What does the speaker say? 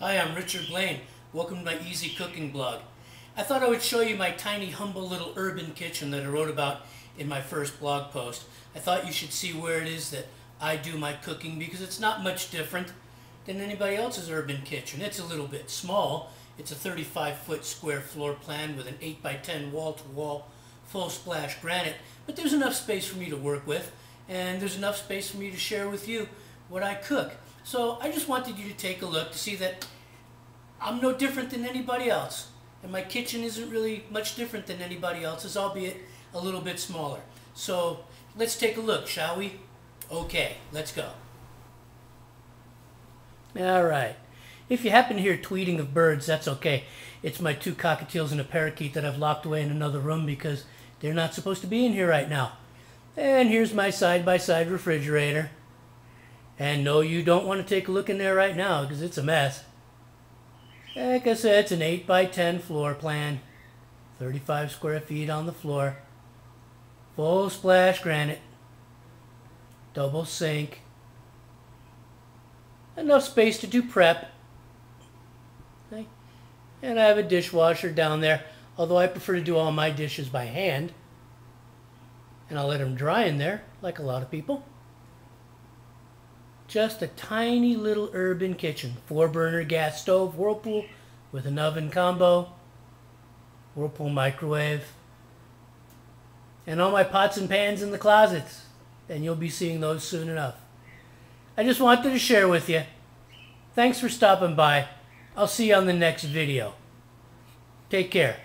Hi, I'm Richard Blaine. Welcome to my Easy Cooking blog. I thought I would show you my tiny, humble little urban kitchen that I wrote about in my first blog post. I thought you should see where it is that I do my cooking because it's not much different than anybody else's urban kitchen. It's a little bit small. It's a 35-foot square floor plan with an 8x10 wall-to-wall full splash granite, but there's enough space for me to work with, and there's enough space for me to share with you what I cook. So I just wanted you to take a look to see that I'm no different than anybody else. And my kitchen isn't really much different than anybody else's, albeit a little bit smaller. So let's take a look, shall we? Okay, let's go. All right. If you happen to hear tweeting of birds, that's okay. It's my two cockatiels and a parakeet that I've locked away in another room because they're not supposed to be in here right now. And here's my side-by-side refrigerator. And no, you don't want to take a look in there right now because it's a mess. Like I said, it's an 8x10 floor plan, 35 square feet on the floor, full splash granite, double sink, enough space to do prep. Okay. And I have a dishwasher down there, although I prefer to do all my dishes by hand. And I'll let them dry in there, like a lot of people. Just a tiny little urban kitchen. 4-burner gas stove, Whirlpool with an oven combo, Whirlpool microwave, and all my pots and pans in the closets. And you'll be seeing those soon enough. I just wanted to share with you. Thanks for stopping by. I'll see you on the next video. Take care.